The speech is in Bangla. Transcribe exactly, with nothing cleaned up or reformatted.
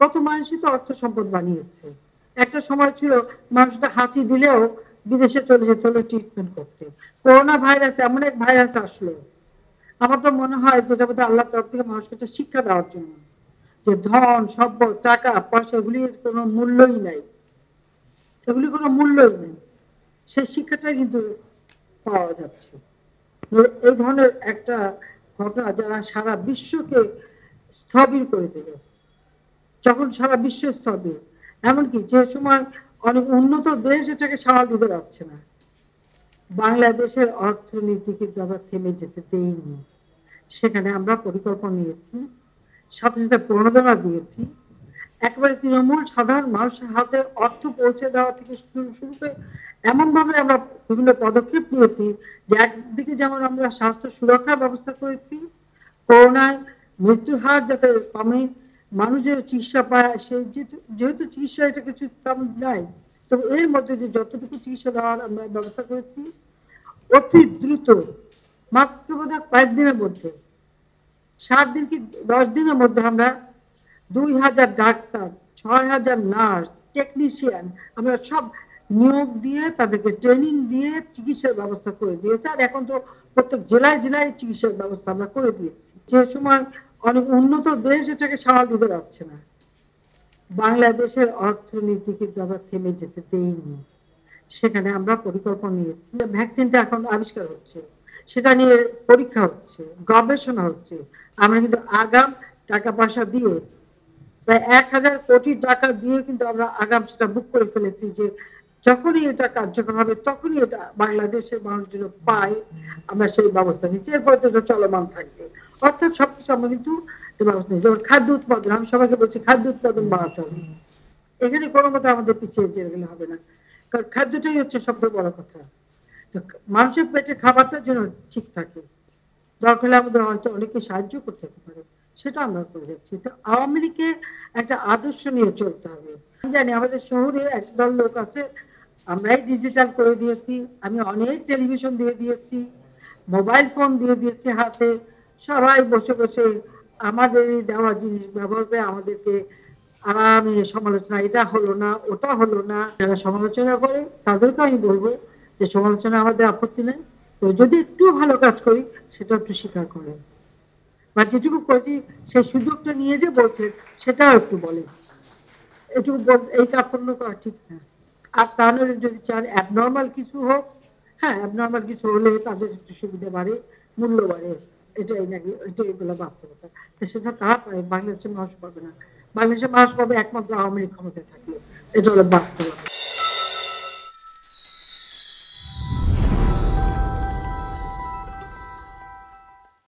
কত মানুষই তো অর্থ সম্পদ বানিয়েছে। একটা সময় ছিল মানুষটা হাঁচি দিলেও বিদেশে চলে যেতে হলো ট্রিটমেন্ট করতে। করোনা ভাইরাস এমন এক ভাইরাস আসলো, আমার তো মনে হয় প্রজাপতি আল্লাহর তরফ থেকে মানুষকে একটা শিক্ষা দেওয়ার জন্য যে ধন সম্পদ টাকা পয়সা এগুলির কোনো মূল্যই নাই, এগুলি কোনো মূল্যই নেই। সেই শিক্ষাটা কিন্তু পাওয়া যাচ্ছে। এই ধরনের একটা ঘটনা যারা সারা বিশ্বকে স্থবির করে দিল, যখন সারা বিশ্ব স্থবির, এমনকি যে সময় অনেক উন্নত দেশ এটাকে সাড়া দিতে পারছে না, বাংলাদেশের অর্থনীতি কিন্তু আমরা থেমে যেতে দেইনি। সেখানে আমরা পরিকল্পনা নিয়েছি, সাথে সাথে প্রণোদনা দিয়েছি, একেবারে তৃণমূল সাধারণ মানুষের হাতে অর্থ পৌঁছে দেওয়া থেকে শুরু করে এমনভাবে আমরা বিভিন্ন পদক্ষেপ নিয়েছি যে একদিকে যেমন আমরা স্বাস্থ্য সুরক্ষার ব্যবস্থা করেছি, করোনায় মৃত্যুর হার যাতে কমে, মানুষের চিকিৎসা পায়, সেই যেহেতু চিকিৎসা এটা কিছু কম নাই, তো এর মধ্যে যে যতটুকু চিকিৎসা দেওয়ার আমরা ব্যবস্থা করেছি অতি দ্রুত, মাত্র বোধহয় কয়েক দিনের মধ্যে, সাত দিন কি দশ দিনের মধ্যে আমরা দুই হাজার ডাক্তার, ছয় হাজার নার্স, টেকনিশিয়ান আমরা সব নিয়োগ দিয়ে তাদেরকে ট্রেনিং দিয়ে চিকিৎসার ব্যবস্থা করে দিয়েছি। আর এখন তো প্রত্যেক জেলায় জেলায় চিকিৎসার ব্যবস্থা আমরা করে দিয়েছি। যে সময় অনেক উন্নত দেশ এটাকে সাড়া দিতে পারছে না, বাংলাদেশের অর্থনীতি কিন্তু আমরা থেমে যেতে দেইনি। সেখানে আমরা পরিকল্পনা নিয়েছি। ভ্যাকসিনটা এখন আবিষ্কার হচ্ছে, সেটা নিয়ে পরীক্ষা হচ্ছে, গবেষণা হচ্ছে। আমরা কিন্তু আগাম টাকা পয়সা দিয়ে প্রায় এক হাজার কোটি টাকা দিয়ে কিন্তু আমরা আগাম সেটা বুক করে ফেলেছি যে যখনই এটা কার্যকর হবে তখনই এটা বাংলাদেশের মানুষজন পায়, আমরা সেই ব্যবস্থা নিচ্ছি। এরপরে তো চলমান থাকবে, অর্থাৎ সবকিছু আমরা কিন্তু ব্যবস্থা নিচ্ছি। যেমন খাদ্য উৎপাদন, আমি সবাইকে বলছি খাদ্য উৎপাদন বাড়াতে হবে, এখানে কোনো কথা আমাদের পিছিয়ে যেতে গেলে হবে না, কারণ খাদ্যটাই হচ্ছে সবচেয়ে বড় কথা। মানুষের পেটে খাবারটার জন্য ঠিক থাকে, দরকার হলে আমাদের হয়তো অনেকে সাহায্য করতে পারে, সেটা আমরা করে যাচ্ছি। তো আওয়ামী লীগকে একটা আদর্শ নিয়ে চলতে হবে। আমি জানি আমাদের শহরে একদল লোক আছে, আমরাই ডিজিটাল করে দিয়েছি, আমি অনেক টেলিভিশন দিয়ে দিয়েছি, মোবাইল ফোন দিয়ে দিয়েছি হাতে, সবাই বসে বসে আমাদের দেওয়া জিনিস ব্যবহার করে আমাদেরকে আরামে সমালোচনা, এটা হলো না ওটা হলো না। যারা সমালোচনা করে তাদেরকে আমি বলবো যে সমালোচনা আমাদের আপত্তি নেই, তো যদি একটু ভালো কাজ করি সেটা একটু স্বীকার করে, বা যেটুকু করেছি সেই সুযোগটা নিয়ে যে বলছে সেটাও একটু বলে, এটুকু এই তাৎপর্য করা ঠিক না। আর তাহলে যদি চান অ্যাবনর্মাল কিছু হোক, হ্যাঁ অ্যাবনর্মাল কিছু হলে তাদের একটু সুবিধা বাড়ে, মূল্য বাড়ে, এটাই নাকি এটা এগুলো বাস্তবতা। তো সেটা তারা পায়, বাংলাদেশের মানুষ পাবে না, বাংলাদেশের মানুষ পাবে একমাত্র আওয়ামী লীগ ক্ষমতায় থাকলে, এটা হলো বাস্তবতা।